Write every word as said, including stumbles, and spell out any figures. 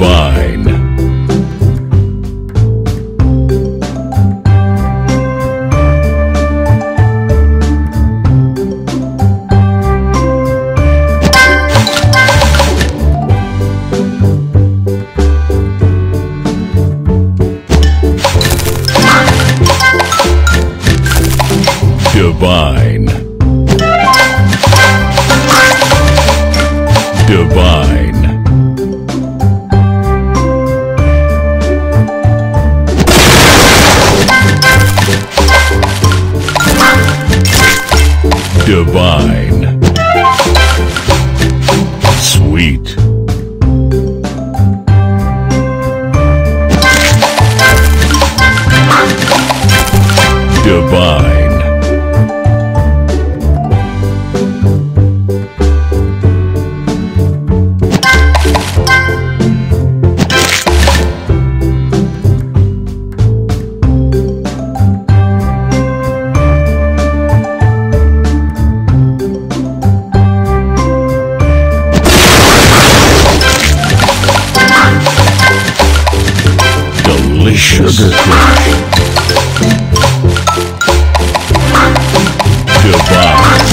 combine. Divine. Divine. Divine. Sweet. Divine. Sugar crush. Divine.